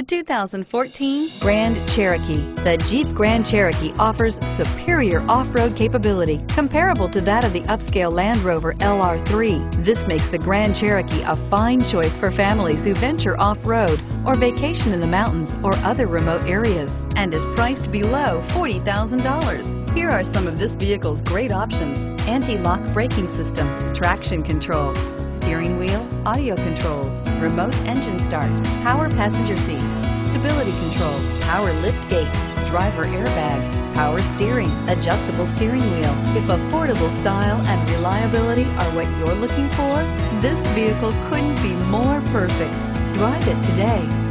The 2014 Grand Cherokee. The Jeep Grand Cherokee offers superior off-road capability comparable to that of the upscale Land Rover LR3. This makes the Grand Cherokee a fine choice for families who venture off-road or vacation in the mountains or other remote areas, and is priced below $40,000. Here are some of this vehicle's great options: anti-lock braking system, traction control, steering wheel audio controls, remote engine start, power passenger seat, stability control, power lift gate, driver airbag, power steering, adjustable steering wheel. If affordable style and reliability are what you're looking for, this vehicle couldn't be more perfect. Drive it today.